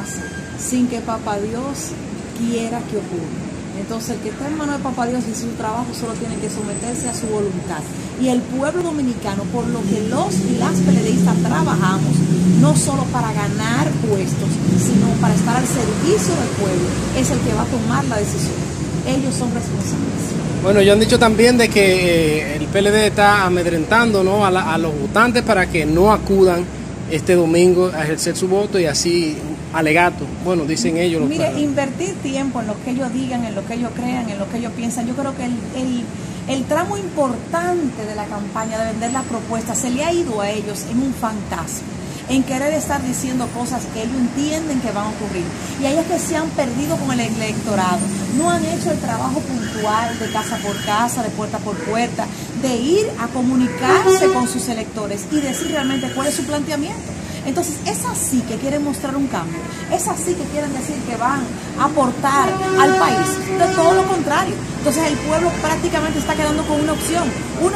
pasa sin que Papá Dios quiera que ocurra. Entonces, el que está en manos de Papá Dios y su trabajo solo tiene que someterse a su voluntad. Y el pueblo dominicano, por lo que los y las PLDistas trabajamos, no solo para ganar puestos, sino para estar al servicio del pueblo, es el que va a tomar la decisión. Ellos son responsables. Bueno, ellos han dicho también de que el PLD está amedrentando, ¿no?, a los votantes para que no acudan este domingo a ejercer su voto y así alegato, bueno, dicen ellos. Mire, invertir tiempo en lo que ellos digan, en lo que ellos crean, en lo que ellos piensan. Yo creo que el tramo importante de la campaña de vender las propuestas se le ha ido a ellos en un fantasma, en querer estar diciendo cosas que ellos entienden que van a ocurrir. Y ahí es que se han perdido con el electorado. No han hecho el trabajo puntual de casa por casa, de puerta por puerta, de ir a comunicarse con sus electores y decir realmente cuál es su planteamiento. Entonces, es así que quieren mostrar un cambio. Es así que quieren decir que van a aportar al país. De todo lo contrario. Entonces, el pueblo prácticamente está quedando con una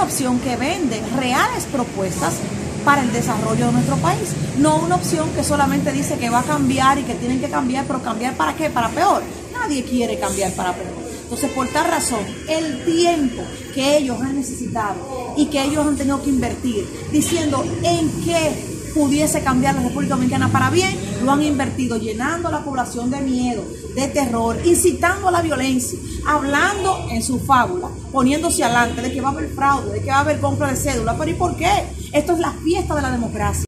opción que vende reales propuestas para el desarrollo de nuestro país, no una opción que solamente dice que va a cambiar y que tienen que cambiar, pero ¿cambiar para qué? Para peor. Nadie quiere cambiar para peor. Entonces, por tal razón, el tiempo que ellos han necesitado y que ellos han tenido que invertir diciendo en qué pudiese cambiar la República Dominicana para bien, lo han invertido llenando a la población de miedo, de terror, incitando a la violencia, hablando en su fábula, poniéndose adelante de que va a haber fraude, de que va a haber compra de cédula. Pero ¿y por qué? Esto es la fiesta de la democracia.